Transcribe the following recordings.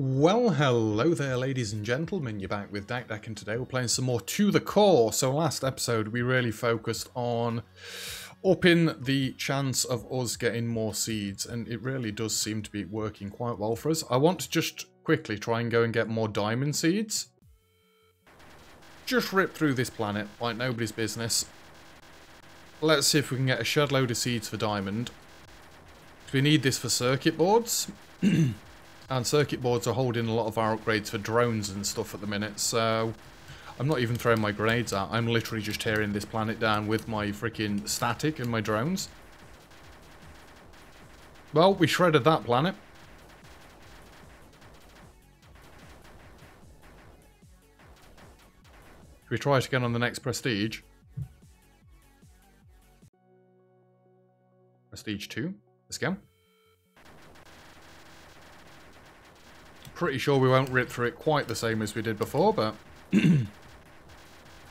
Well, hello there, ladies and gentlemen. You're back with DakDak, and today we're playing some more To The Core. So last episode, we really focused on upping the chance of us getting more seeds, and it really does seem to be working quite well for us. I want to just quickly try and go and get more diamond seeds. Just rip through this planet like nobody's business. Let's see if we can get a shed load of seeds for diamond. We need this for circuit boards. And circuit boards are holding a lot of our upgrades for drones and stuff at the minute, so I'm not even throwing my grenades out. I'm literally just tearing this planet down with my freaking static and my drones. Well, we shredded that planet. Should we try it again on the next Prestige? Prestige 2. Let's go. Pretty sure we won't rip through it quite the same as we did before, but and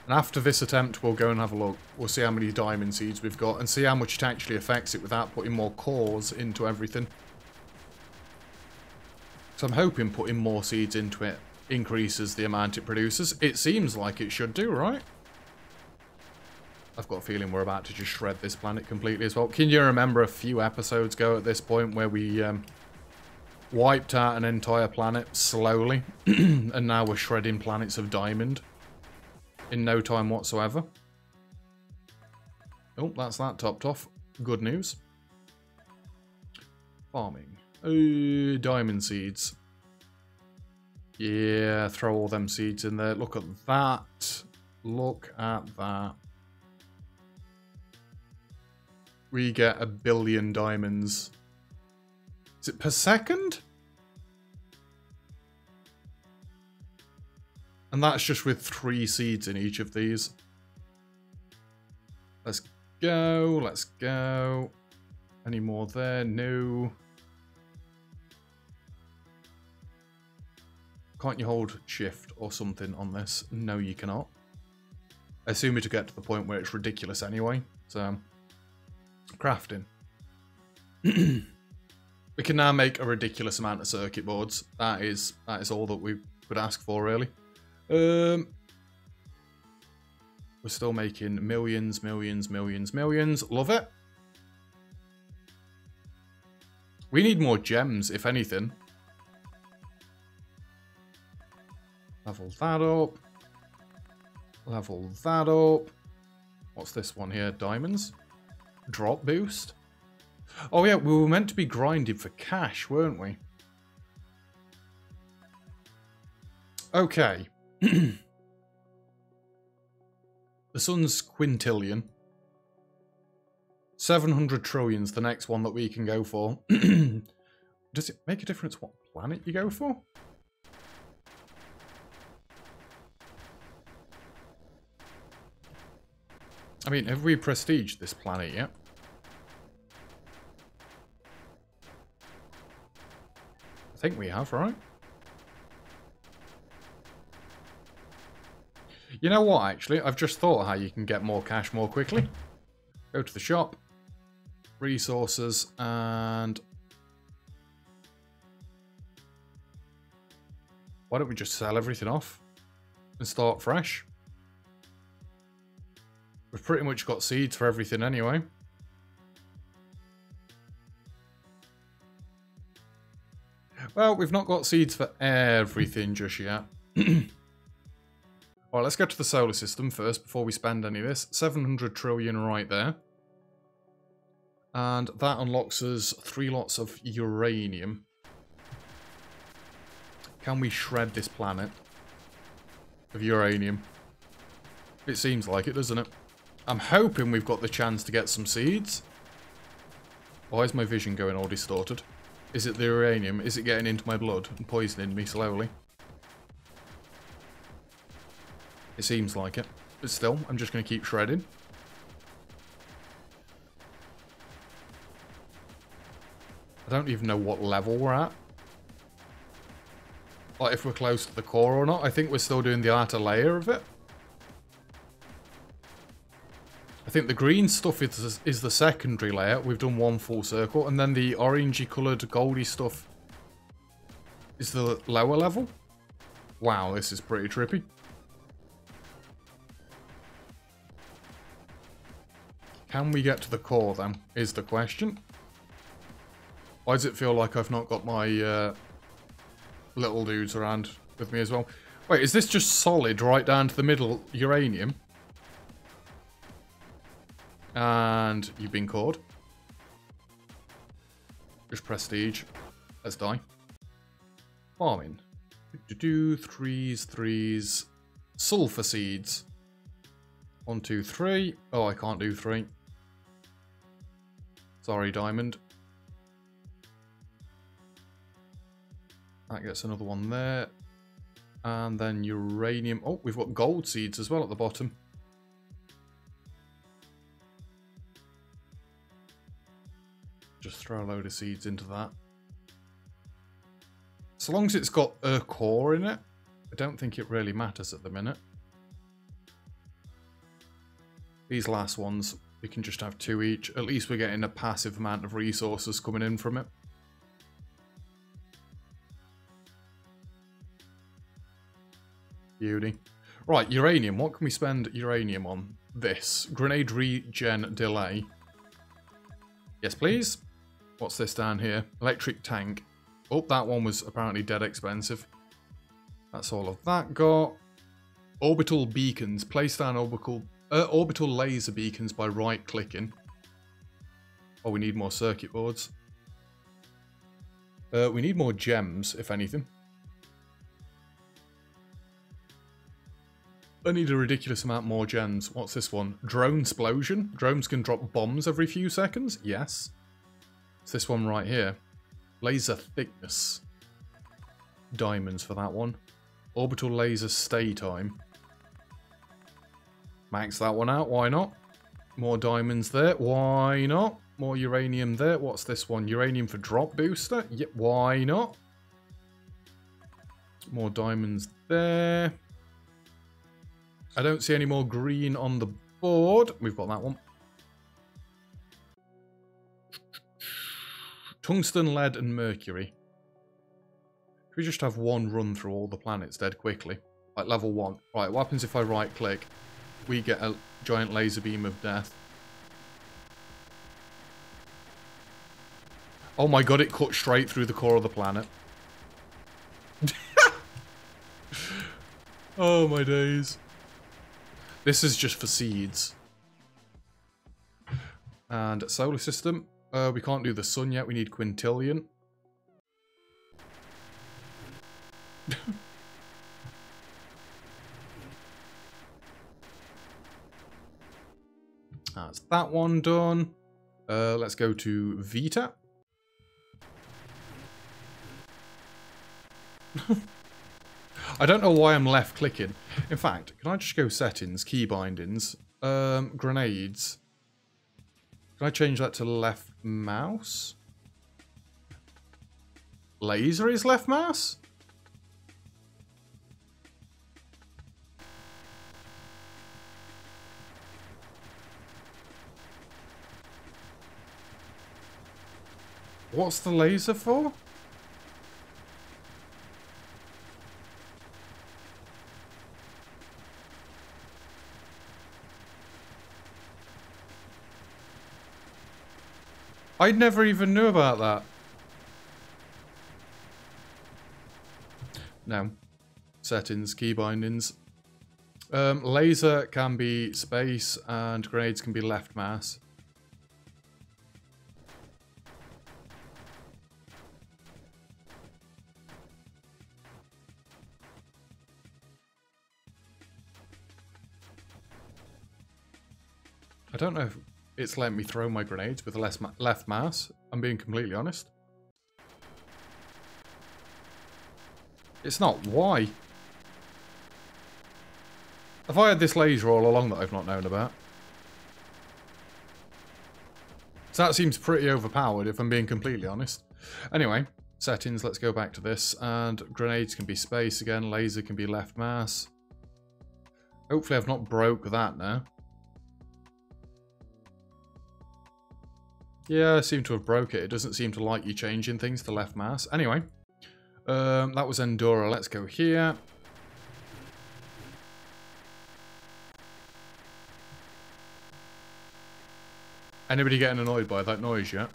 after this attempt we'll go and have a look. We'll see how many diamond seeds we've got and see how much it actually affects it without putting more cores into everything. So I'm hoping putting more seeds into it increases the amount it produces. It seems like it should do, right? I've got a feeling we're about to just shred this planet completely as well. Can you remember a few episodes ago at this point where we wiped out an entire planet slowly, and now we're shredding planets of diamond in no time whatsoever? Oh, that's that topped off. Good news. Farming. Oh, diamond seeds. Yeah, throw all them seeds in there. Look at that. Look at that. We get 1 billion diamonds. Is it per second? And that's just with 3 seeds in each of these. Let's go, let's go. Any more there? No. Can't you hold shift or something on this? No, you cannot. I assume it'll get to the point where it's ridiculous anyway. So, crafting. We can now make a ridiculous amount of circuit boards. That is all that we could ask for, really. We're still making millions, millions, millions, millions. Love it. We need more gems, if anything. Level that up. Level that up. What's this one here? Diamonds. Drop boost. Oh yeah, we were meant to be grinding for cash, weren't we? Okay. The sun's quintillion. 700 trillion's the next one that we can go for. Does it make a difference what planet you go for? I mean, have we prestiged this planet yet? I think we have, right? You know what, actually? I've just thought how you can get more cash more quickly. Go to the shop. Resources and... why don't we just sell everything off and start fresh? We've pretty much got seeds for everything anyway. Well, we've not got seeds for everything just yet. Alright, let's go to the solar system first before we spend any of this. 700 trillion right there. And that unlocks us 3 lots of uranium. Can we shred this planet of uranium? It seems like it, doesn't it? I'm hoping we've got the chance to get some seeds. Why is my vision going all distorted? Is it the uranium? Is it getting into my blood and poisoning me slowly? It seems like it. But still, I'm just going to keep shredding. I don't even know what level we're at. Like if we're close to the core or not. I think we're still doing the outer layer of it. I think the green stuff is the secondary layer. We've done one full circle. And then the orangey coloured goldy stuff is the lower level. Wow, this is pretty trippy. Can we get to the core then, is the question. Why does it feel like I've not got my little dudes around with me as well? Wait, is this just solid right down to the middle uranium? And you've been cored. Just prestige. Let's die. Farming. Threes, threes. Sulfur seeds. 1, 2, 3. Oh, I can't do 3. Sorry, diamond. That gets another one there. And then uranium. Oh, we've got gold seeds as well at the bottom. Just throw a load of seeds into that. So long as it's got a core in it, I don't think it really matters at the minute. These last ones, we can just have 2 each. At least we're getting a passive amount of resources coming in from it. Beauty. Right, uranium. What can we spend uranium on? This. Grenade regen delay. Yes, please. What's this down here? Electric tank. Oh, that one was apparently dead expensive. That's all of that got. Orbital beacons. Place down orbital laser beacons by right-clicking. Oh, we need more circuit boards. We need more gems, if anything. I need a ridiculous amount more gems. What's this one? Drone explosion. Drones can drop bombs every few seconds. Yes. It's this one right here. Laser thickness. Diamonds for that one. Orbital laser stay time. Max that one out. Why not? More diamonds there. Why not? More uranium there. What's this one? Uranium for drop booster. Yep. Why not? More diamonds there. I don't see any more green on the board. We've got that one. Tungsten, lead, and mercury. Could we just have one run through all the planets dead quickly? Like level 1. Right, what happens if I right-click? We get a giant laser beam of death. Oh my god, it cut straight through the core of the planet. Oh my days. This is just for seeds. And solar system. We can't do the sun yet. We need quintillion. That's that one done. Let's go to Vita. I don't know why I'm left clicking. In fact, can I just go settings, key bindings, grenades? Can I change that to left mouse? Laser is left mouse? What's the laser for? I never even knew about that. No. Settings, key bindings. Laser can be space and grenades can be left mouse. I don't know if... it's letting me throw my grenades with the left mouse. I'm being completely honest. It's not. Why? Have I had this laser all along that I've not known about? So that seems pretty overpowered if I'm being completely honest. Anyway, settings. Let's go back to this. And grenades can be space again. Laser can be left mouse. Hopefully I've not broke that now. Yeah, I seem to have broke it. It doesn't seem to like you changing things to left mouse. Anyway, That was Endora. Let's go here. Anybody getting annoyed by that noise yet?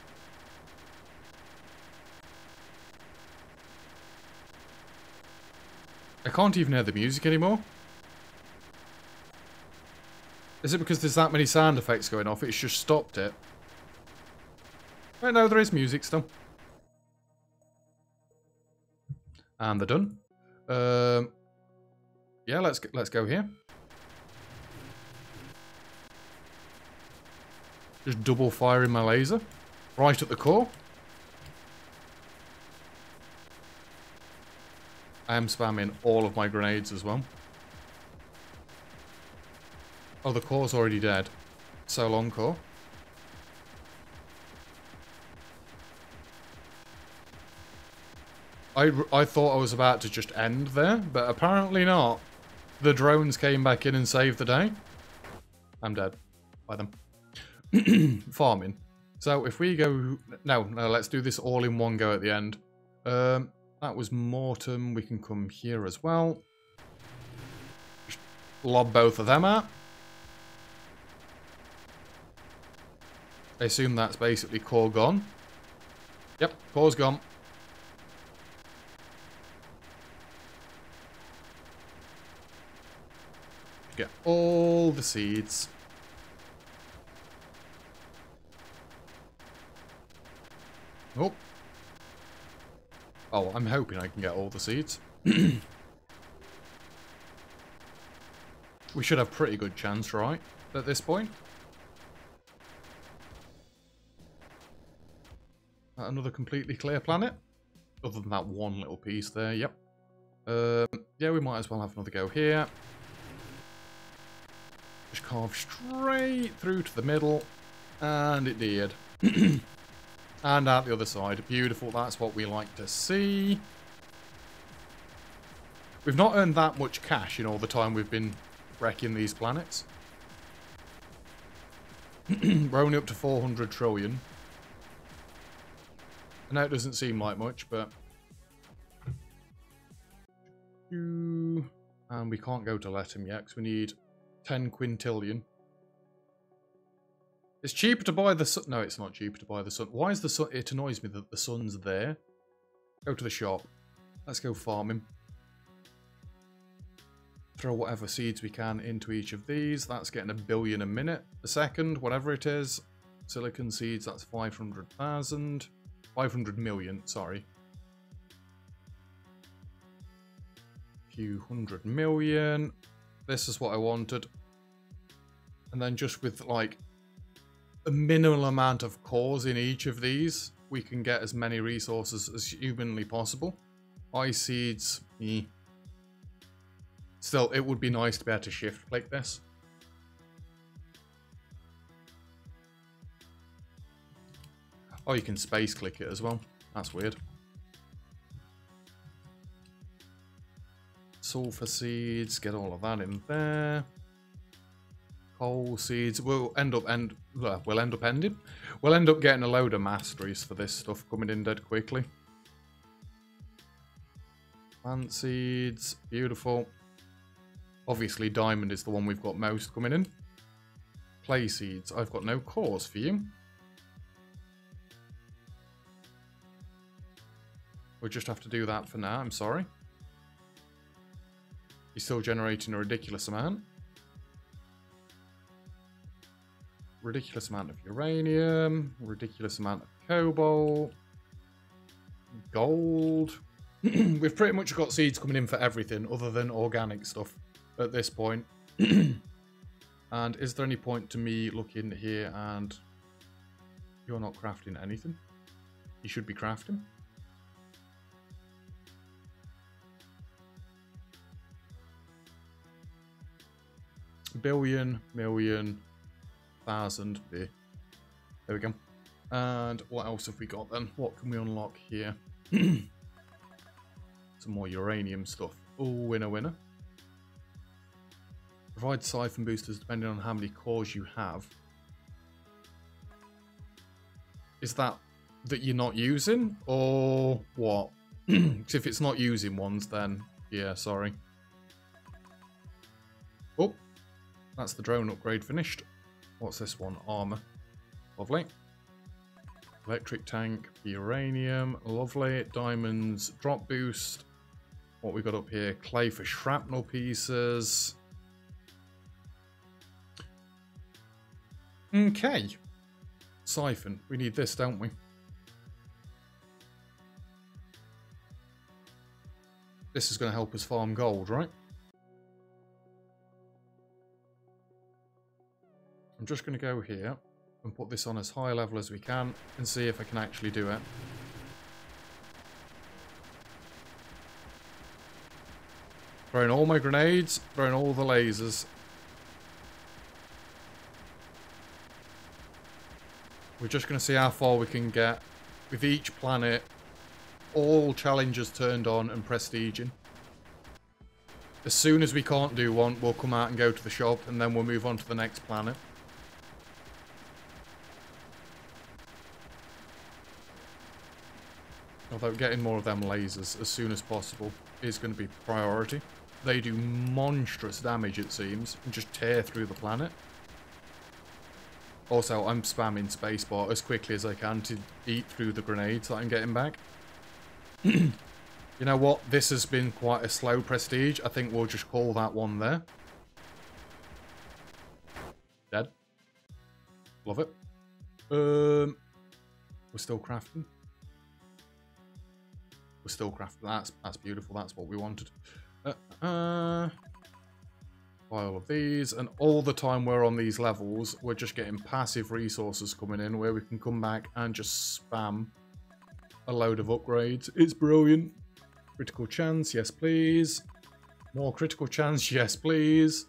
I can't even hear the music anymore. Is it because there's that many sound effects going off? It's just stopped it. Right, no, there is music still. And they're done. Yeah, let's go here. Just double firing my laser. Right at the core. I am spamming all of my grenades as well. Oh, the core's already dead. So long, core. I thought I was about to just end there, but apparently not. The drones came back in and saved the day. I'm dead by them. Farming. So if we go... No, let's do this all in one go at the end. That was Mortem. We can come here as well. Just lob both of them out. I assume that's basically core gone. Yep, core's gone. Get all the seeds. Oh. Oh, I'm hoping I can get all the seeds. We should have a pretty good chance, right? At this point. Another completely clear planet. Other than that one little piece there, yep. Yeah, we might as well have another go here. Just carve straight through to the middle. And it did. And out the other side. Beautiful, that's what we like to see. We've not earned that much cash in all the time we've been wrecking these planets. We're only up to 400 trillion. I know it doesn't seem like much, but... And we can't go to Lethum yet, because we need 10 quintillion. It's cheaper to buy the sun. No, it's not cheaper to buy the sun. Why is the sun? It annoys me that the sun's there. Go to the shop. Let's go farming. Throw whatever seeds we can into each of these. That's getting a billion a minute, a second, whatever it is. Silicon seeds, that's 500,000. 500 million, sorry. A few hundred million. This is what I wanted. And then just with like... a minimal amount of cores in each of these, we can get as many resources as humanly possible. Ice seeds, eh. Still, it would be nice to be able to shift like this. Oh, you can space click it as well. That's weird. Sulfur seeds, get all of that in there. Coal seeds. We'll end up getting a load of masteries for this stuff coming in dead quickly. Plant seeds, beautiful. Obviously, diamond is the one we've got most coming in. Clay seeds. I've got no cores for you. We'll just have to do that for now. I'm sorry. You're still generating a ridiculous amount. Ridiculous amount of uranium, ridiculous amount of cobalt, gold. We've pretty much got seeds coming in for everything other than organic stuff at this point. And is there any point to me looking here and you're not crafting anything? You should be crafting. Billion, million... thousand. There we go. And what else have we got then? What can we unlock here? Some more uranium stuff. Oh, winner, winner. Provide siphon boosters depending on how many cores you have. Is that you're not using or what? Because if it's not using ones, then yeah, sorry. Oh, that's the drone upgrade finished. What's this one? Armor. Lovely. Electric tank, uranium, lovely. Diamonds, drop boost. What we got up here? Clay for shrapnel pieces. Okay. Siphon. We need this, don't we? This is going to help us farm gold, right? I'm just going to go here and put this on as high level as we can and see if I can actually do it. Throwing all my grenades, throwing all the lasers. We're just going to see how far we can get with each planet. All challenges turned on and prestiging. As soon as we can't do one, we'll come out and go to the shop, and then we'll move on to the next planet. Although getting more of them lasers as soon as possible is going to be priority. They do monstrous damage, it seems, and just tear through the planet. Also, I'm spamming spacebar as quickly as I can to eat through the grenades that I'm getting back. You know what? This has been quite a slow prestige. I think we'll just call that one there. Dead. Love it. We're still crafting. We're still crafting. That's beautiful. That's what we wanted. All of these, and all the time we're on these levels, we're just getting passive resources coming in where we can come back and just spam a load of upgrades. It's brilliant. Critical chance, yes please. More critical chance, yes please.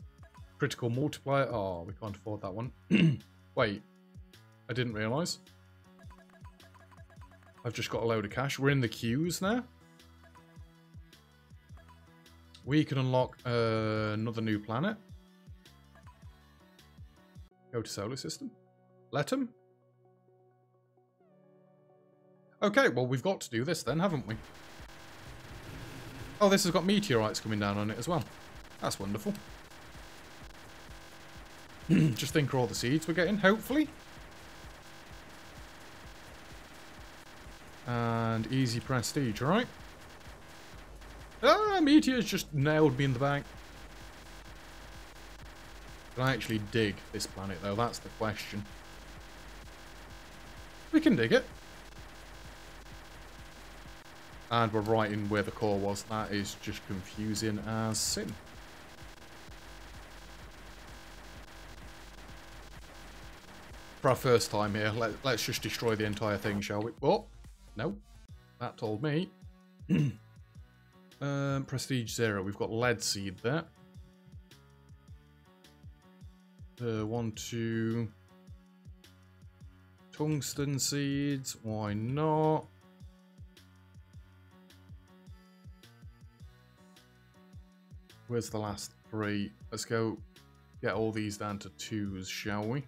Critical multiplier. Oh, we can't afford that one. Wait, I didn't realise. I've just got a load of cash. We're in the queues now. We can unlock another new planet. Go to solar system. Let them. Okay, well, we've got to do this then, haven't we? Oh, this has got meteorites coming down on it as well. That's wonderful. Just think of all the seeds we're getting, hopefully. And easy prestige, right? Ah, meteor's just nailed me in the back. Can I actually dig this planet, though? That's the question. We can dig it. And we're right in where the core was. That is just confusing as sin. For our first time here, let's just destroy the entire thing, shall we? Oh, no. That told me. Prestige 0. We've got lead seed there. 1, 2. Tungsten seeds. Why not? Where's the last 3? Let's go get all these down to 2s, shall we?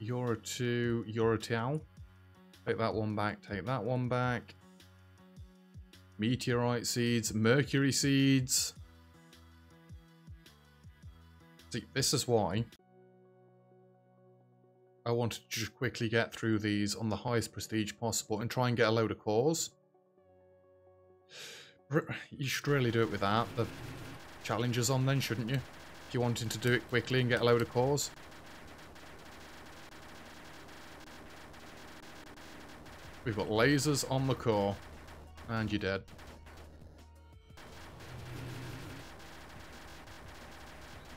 Euro 2, Euro 2. Take that one back, take that one back. Meteorite seeds, mercury seeds. See, this is why I wanted to just quickly get through these on the highest prestige possible and try and get a load of cores. You should really do it without the challenges on then, shouldn't you? If you're wanting to do it quickly and get a load of cores. We've got lasers on the core. And you're dead.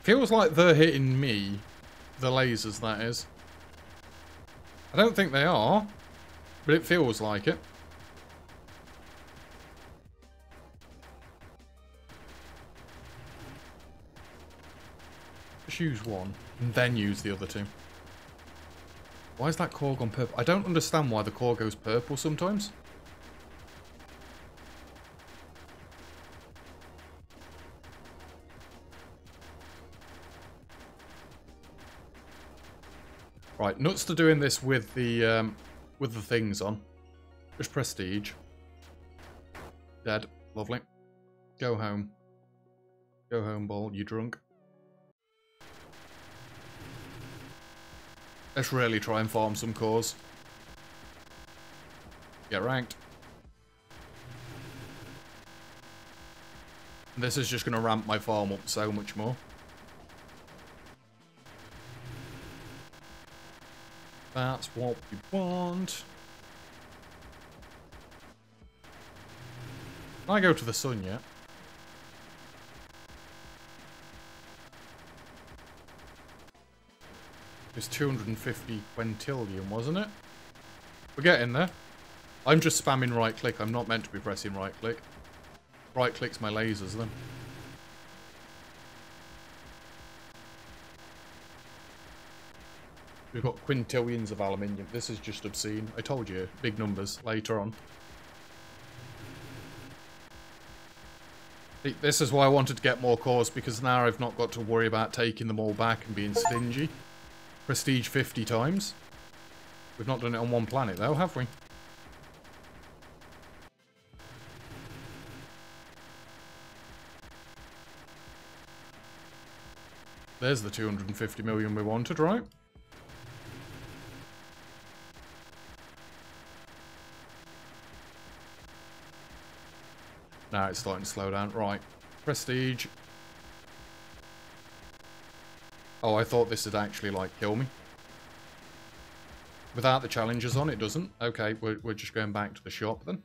Feels like they're hitting me. The lasers, that is. I don't think they are. But it feels like it. Use one and then use the other two. Why is that core gone purple? I don't understand why the core goes purple sometimes. Right, nuts to doing this with the things on. Just prestige. Dead. Lovely. Go home. Go home, Ball. You drunk. Let's really try and farm some cores. Get ranked. This is just going to ramp my farm up so much more. That's what we want. Can I go to the sun yet? It was 250 quintillion, wasn't it? We're getting there. I'm just spamming right click. I'm not meant to be pressing right click. Right click's my lasers then. We've got quintillions of aluminium. This is just obscene. I told you, big numbers later on. This is why I wanted to get more cores, because now I've not got to worry about taking them all back and being stingy. Prestige 50 times. We've not done it on one planet though, have we? There's the 250 million we wanted, right? Now it's starting to slow down. Right. Prestige. Oh, I thought this would actually, like, kill me. Without the challengers on, it doesn't. Okay, we're just going back to the shop then.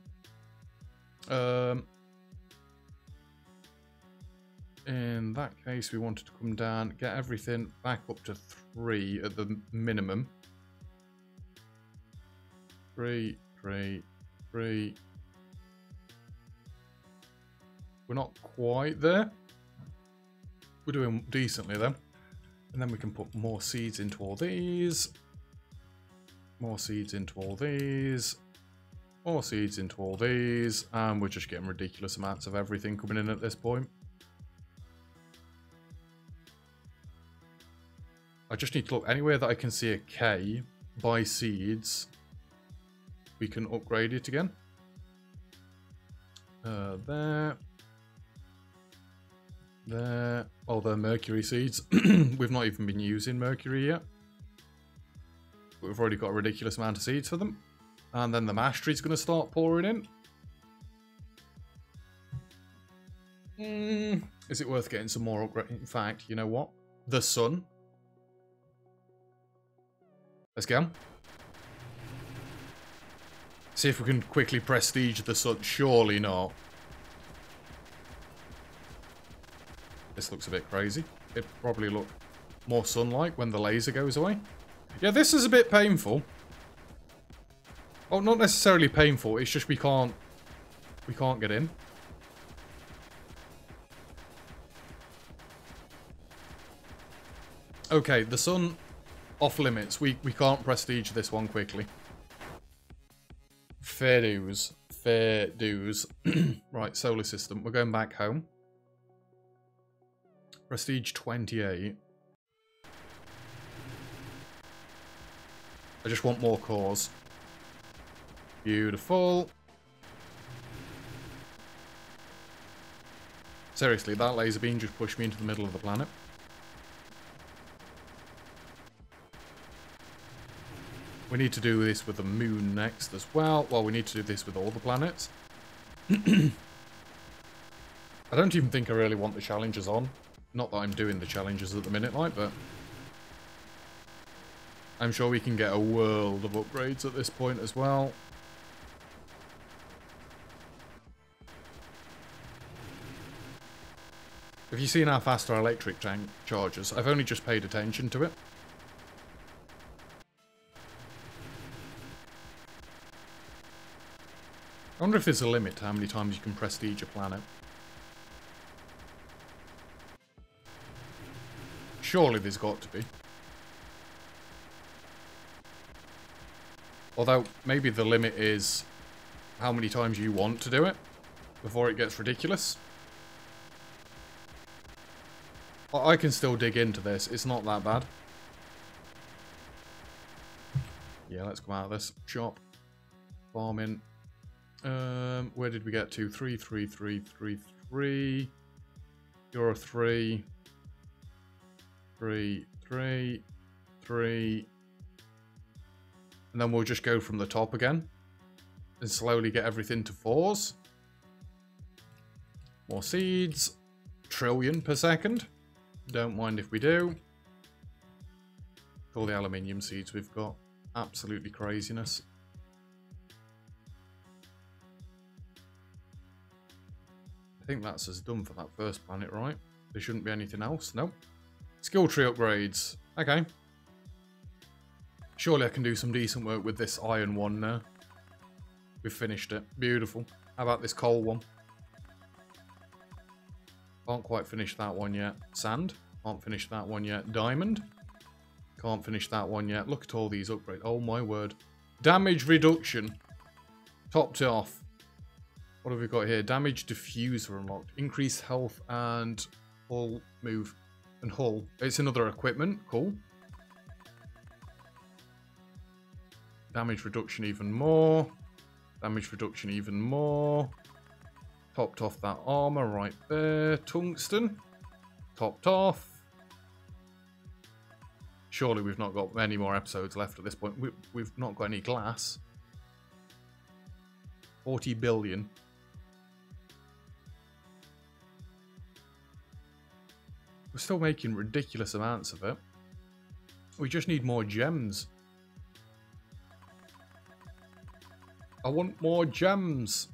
In that case, we wanted to come down, get everything back up to 3 at the minimum. 3, 3, 3... We're not quite there. We're doing decently then. And then we can put more seeds into all these. More seeds into all these. More seeds into all these. And we're just getting ridiculous amounts of everything coming in at this point. I just need to look anywhere that I can see a K by seeds. We can upgrade it again. There. There. Oh, they're mercury seeds. We've not even been using mercury yet. We've already got a ridiculous amount of seeds for them. And then the mastery's going to start pouring in. Is it worth getting some more upgrade? In fact, you know what? The sun. Let's go. See if we can quickly prestige the sun. Surely not. This looks a bit crazy. It'd probably look more sunlight when the laser goes away. Yeah, this is a bit painful. Oh, not necessarily painful. It's just we can't get in. Okay, the sun off limits. We can't prestige this one quickly. Fair dues. Fair dues. Right, solar system. We're going back home. Prestige 28. I just want more cores. Beautiful. Seriously, that laser beam just pushed me into the middle of the planet. We need to do this with the moon next as well. Well, we need to do this with all the planets. I don't even think I really want the challengers on. Not that I'm doing the challenges at the minute, like, but I'm sure we can get a world of upgrades at this point as well. Have you seen how fast our electric tank charges? I've only just paid attention to it. I wonder if there's a limit to how many times you can prestige a planet. Surely there's got to be. Although, maybe the limit is how many times you want to do it before it gets ridiculous. I can still dig into this. It's not that bad. Yeah, let's come out of this. Shop. Farming. Where did we get to? 3, 3, 3, 3, 3. You're a 3, 3, 3, 3. And then we'll just go from the top again and slowly get everything to 4s. More seeds. Trillion per second. Don't mind if we do. With all the aluminium seeds we've got. Absolutely craziness. I think that's us done for that first planet, right? There shouldn't be anything else. Nope. Skill tree upgrades. Okay. Surely I can do some decent work with this iron one now. We've finished it. Beautiful. How about this coal one? Can't quite finish that one yet. Sand. Can't finish that one yet. Diamond. Can't finish that one yet. Look at all these upgrades. Oh my word. Damage reduction. Topped off. What have we got here? Damage diffuser unlocked. Increase health and hull move and hull. It's another equipment. Cool. Damage reduction even more. Damage reduction even more. Topped off that armor right there. Tungsten. Topped off. Surely we've not got many more episodes left at this point. We've not got any glass. 40 billion. We're still making ridiculous amounts of it. We just need more gems. I want more gems.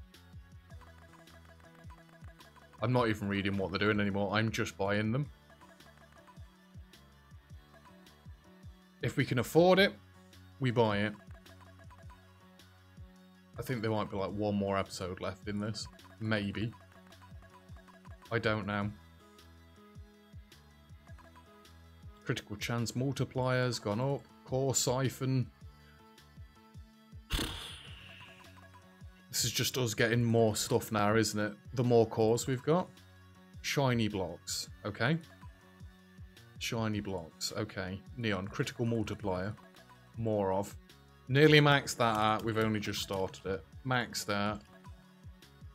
I'm not even reading what they're doing anymore. I'm just buying them. If we can afford it, we buy it. I think there might be like one more episode left in this. Maybe. I don't know. Critical chance multipliers gone up. Core siphon. This is just us getting more stuff now, isn't it? The more cores we've got. Shiny blocks. Okay. Shiny blocks. Okay. Neon. Critical multiplier. More of. Nearly maxed that out. We've only just started it. Maxed that.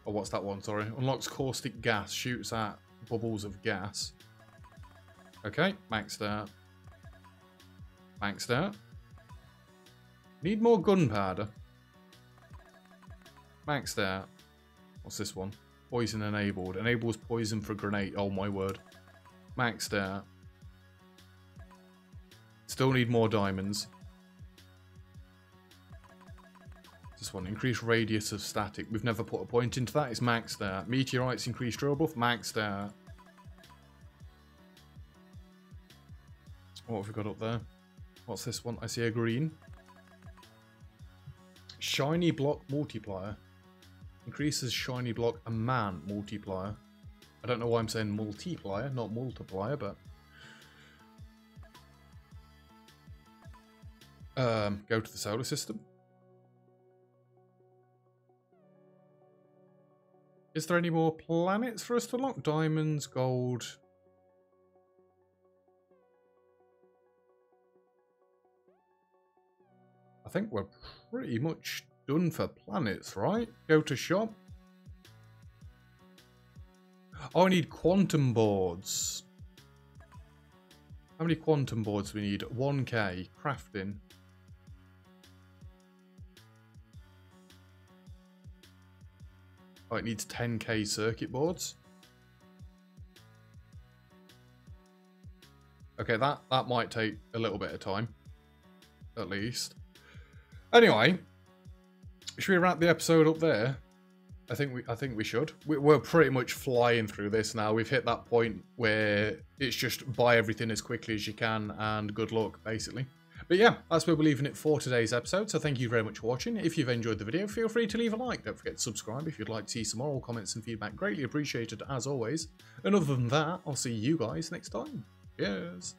Oh, what's that one? Sorry. Unlocks caustic gas. Shoots at bubbles of gas. Okay. Maxed that. Maxed that. Need more gunpowder. Maxed out. What's this one? Poison enabled. Enables poison for grenade. Oh my word. Maxed out. Still need more diamonds. This one, increased radius of static. We've never put a point into that. It's maxed out. Meteorites increased drill buff. Maxed out. What have we got up there? What's this one? I see a green. Shiny block multiplier. Increases shiny block a man multiplier. I don't know why I'm saying multiplier, not multiplier, but... go to the solar system. Is there any more planets for us to unlock? Diamonds, gold. I think we're pretty much done for planets, right? Go to shop. Oh, I need quantum boards. How many quantum boards do we need? 1K. Crafting. Oh, it needs 10K circuit boards. Okay, that might take a little bit of time. At least. Anyway, should we wrap the episode up there? I think we should. We're pretty much flying through this now. We've hit that point where it's just buy everything as quickly as you can and good luck, basically. But yeah, that's where we're leaving it for today's episode, so thank you very much for watching. If you've enjoyed the video, feel free to leave a like. Don't forget to subscribe if you'd like to see some more. All comments and feedback greatly appreciated, as always. And other than that, I'll see you guys next time. Cheers.